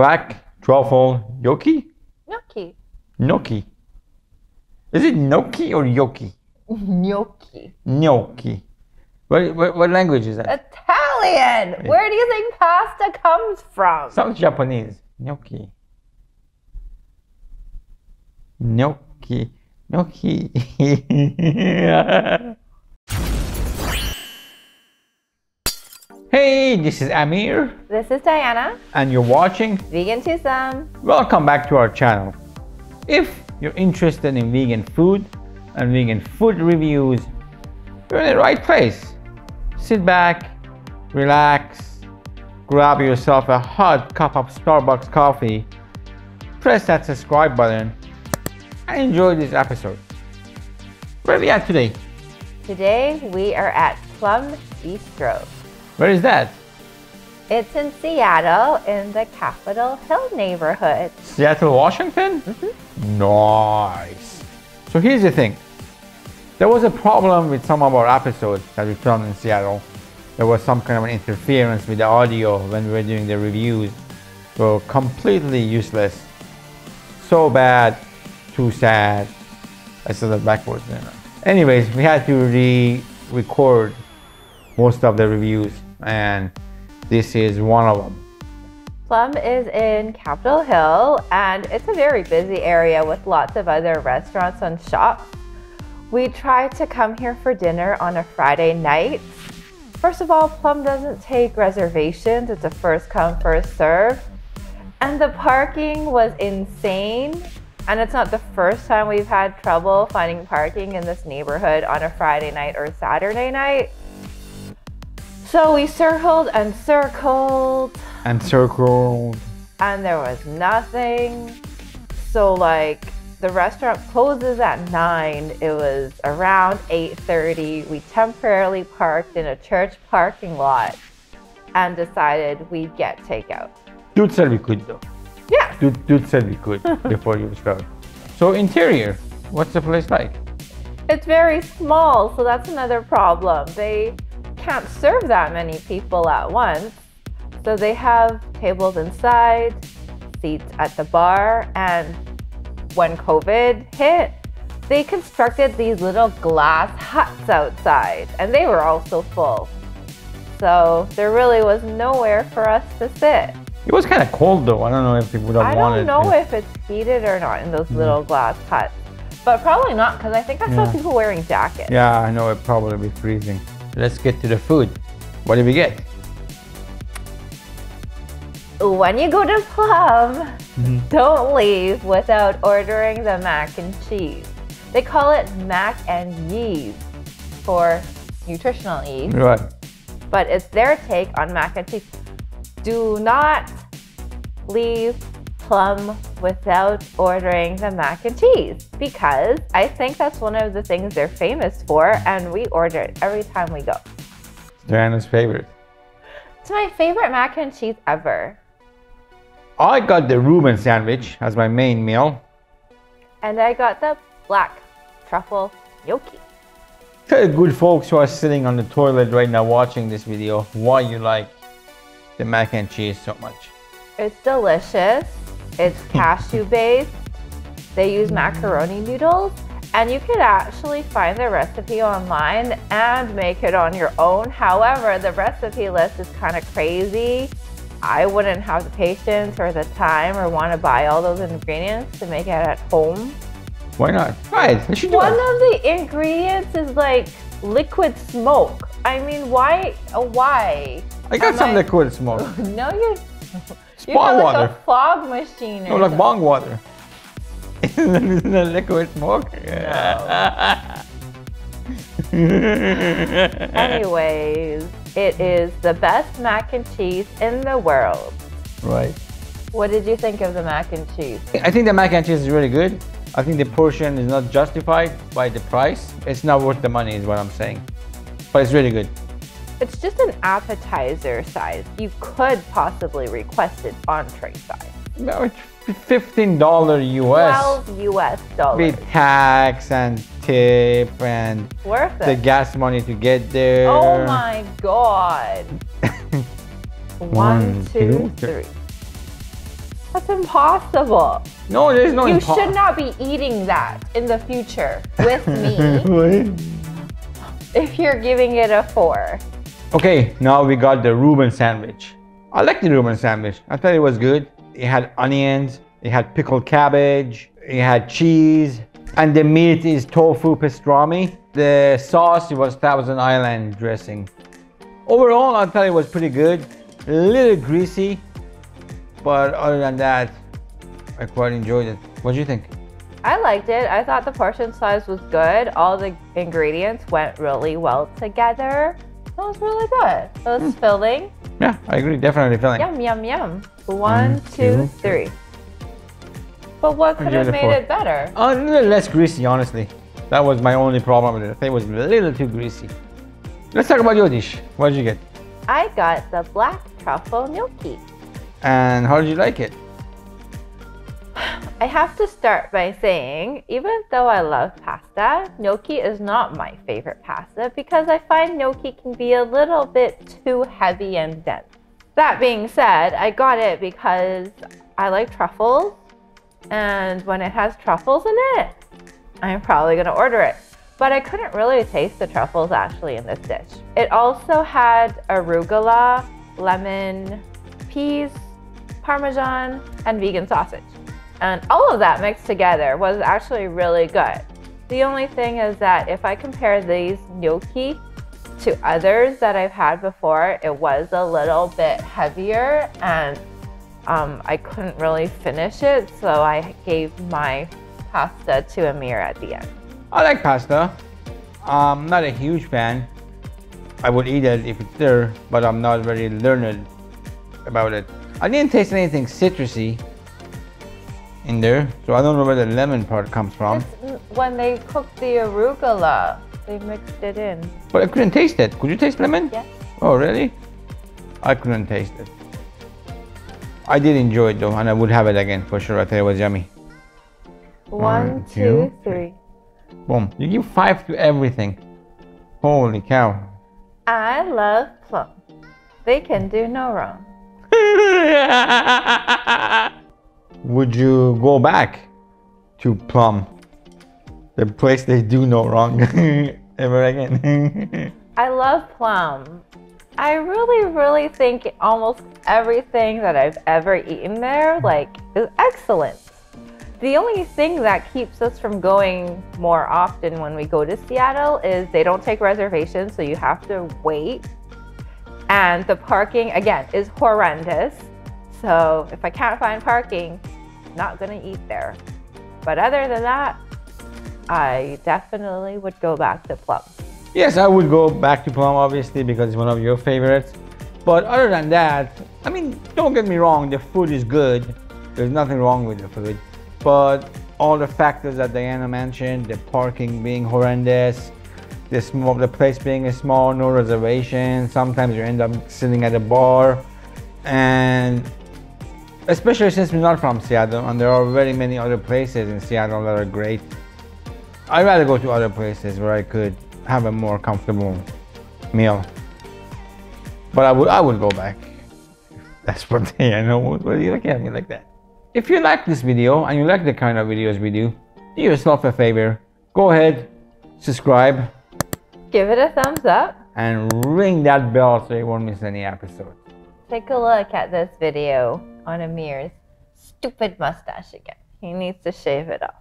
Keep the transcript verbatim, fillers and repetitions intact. black truffle gnocchi? Gnocchi. Gnocchi. Is it gnocchi or gnocchi? Gnocchi. Gnocchi. What, what, what language is that? Italian! Where do you think pasta comes from? Sounds Japanese. Gnocchi. Gnocchi. Gnocchi. Hey, this is Amir. This is Diana. And you're watching Vegan Twosome. Welcome back to our channel. If you're interested in vegan food and vegan food reviews, you're in the right place. Sit back, relax, grab yourself a hot cup of Starbucks coffee, press that subscribe button, and enjoy this episode. Where are we at today? Today we are at Plum Bistro. Where is that? It's in Seattle, in the Capitol Hill neighborhood. Seattle, Washington? Mm-hmm. Nice. So here's the thing. There was a problem with some of our episodes that we filmed in Seattle. There was some kind of an interference with the audio when we were doing the reviews. So completely useless. So bad. Too sad. I said that backwards. Anyways, we had to re-record most of the reviews, and this is one of them. Plum is in Capitol Hill, and it's a very busy area with lots of other restaurants and shops. We try to come here for dinner on a Friday night. First of all, Plum doesn't take reservations. It's a first come, first serve. And the parking was insane. And it's not the first time we've had trouble finding parking in this neighborhood on a Friday night or Saturday night. So we circled and circled. And circled. And there was nothing. So like the restaurant closes at nine. It was around eight thirty. We temporarily parked in a church parking lot and decided we'd get takeout. Dude said we could though. Yeah. Dude, dude said we could before you started. So interior, what's the place like? It's very small, so that's another problem. They can't serve that many people at once. So they have tables inside, seats at the bar, and when COVID hit, they constructed these little glass huts outside, and they were also full. So there really was nowhere for us to sit. It was kind of cold though. I don't know if people would have wanted it. I don't know if it's heated or not in those mm. little glass huts, but probably not, because I think I saw yeah. people wearing jackets. Yeah, I know it'd probably be freezing. Let's get to the food. What did we get? When you go to Plum, mm-hmm. don't leave without ordering the mac and cheese. They call it mac and yeast for nutritional yeast. Right. But it's their take on mac and cheese. Do not leave Plum without ordering the mac and cheese, because I think that's one of the things they're famous for, and we order it every time we go. Diana's favorite. It's my favorite mac and cheese ever. I got the Reuben sandwich as my main meal. And I got the black truffle gnocchi. Tell the good folks who are sitting on the toilet right now watching this video why you like the mac and cheese so much. It's delicious. It's cashew-based. They use macaroni noodles, and you can actually find the recipe online and make it on your own. However, the recipe list is kind of crazy. I wouldn't have the patience or the time or want to buy all those ingredients to make it at home. Why not? Right, we should do it. One of the ingredients is like liquid smoke. I mean, why? Oh, why? I got Am some I... liquid smoke. No, you. You got like water. A fog machine. No, like bong water. Isn't that liquid smoke? No. Anyways, it is the best mac and cheese in the world. Right. What did you think of the mac and cheese? I think the mac and cheese is really good. I think the portion is not justified by the price. It's not worth the money is what I'm saying. But it's really good. It's just an appetizer size. You could possibly request it entree size. No, it's fifteen dollars U S. twelve U S dollars. With tax and tip and worth it. The gas money to get there. Oh my God. One, One, two, three. That's impossible. No, there's no impossible. You should not be eating that in the future with me. If you're giving it a four. Okay, now we got the Reuben sandwich. I like the Reuben sandwich. I thought it was good. It had onions, it had pickled cabbage, it had cheese, and the meat is tofu pastrami. The sauce, it was Thousand Island dressing. Overall, I thought it was pretty good. A little greasy, but other than that, I quite enjoyed it. What do you think? I liked it. I thought the portion size was good. All the ingredients went really well together. It was really good. It was mm. filling. Yeah, I agree. Definitely filling. Yum, yum, yum. One, mm, two, three. But what could have made it better? A little less greasy, honestly. That was my only problem with it. I think it was a little too greasy. Let's talk about your dish. What did you get? I got the black truffle gnocchi. And how did you like it? I have to start by saying, even though I love pasta, gnocchi is not my favorite pasta because I find gnocchi can be a little bit too heavy and dense. That being said, I got it because I like truffles, and when it has truffles in it, I'm probably gonna order it. But I couldn't really taste the truffles actually in this dish. It also had arugula, lemon, peas, parmesan, and vegan sausage. And all of that mixed together was actually really good. The only thing is that if I compare these gnocchi to others that I've had before, it was a little bit heavier, and um, I couldn't really finish it, so I gave my pasta to Amir at the end. I like pasta. I'm not a huge fan. I would eat it if it's there, but I'm not very learned about it. I didn't taste anything citrusy in there, so I don't know where the lemon part comes from. It's when they cooked the arugula, they mixed it in. But I couldn't taste it. Could you taste lemon? Yes. Oh, really? I couldn't taste it. I did enjoy it though, and I would have it again for sure. I thought it was yummy. One, One two, two, three. Boom. You give five to everything. Holy cow. I love Plum. They can do no wrong. Would you go back to Plum, the place they do no wrong, ever again? I love Plum. I really, really think almost everything that I've ever eaten there, like, is excellent. The only thing that keeps us from going more often when we go to Seattle is they don't take reservations, so you have to wait. And the parking, again, is horrendous. So if I can't find parking, not gonna eat there. But other than that, I definitely would go back to Plum. Yes, I would go back to Plum, obviously, because it's one of your favorites. But other than that, I mean, don't get me wrong, the food is good. There's nothing wrong with the food. But all the factors that Diana mentioned, the parking being horrendous, the, small, the place being small, no reservation, sometimes you end up sitting at a bar, and especially since we're not from Seattle, and there are very many other places in Seattle that are great. I'd rather go to other places where I could have a more comfortable meal. But I would, I would go back. That's what Diana would. What are you looking at me like that? If you like this video and you like the kind of videos we do, do yourself a favor. Go ahead, subscribe. Give it a thumbs up. And ring that bell so you won't miss any episode. Take a look at this video on Amir's stupid mustache again. He needs to shave it off.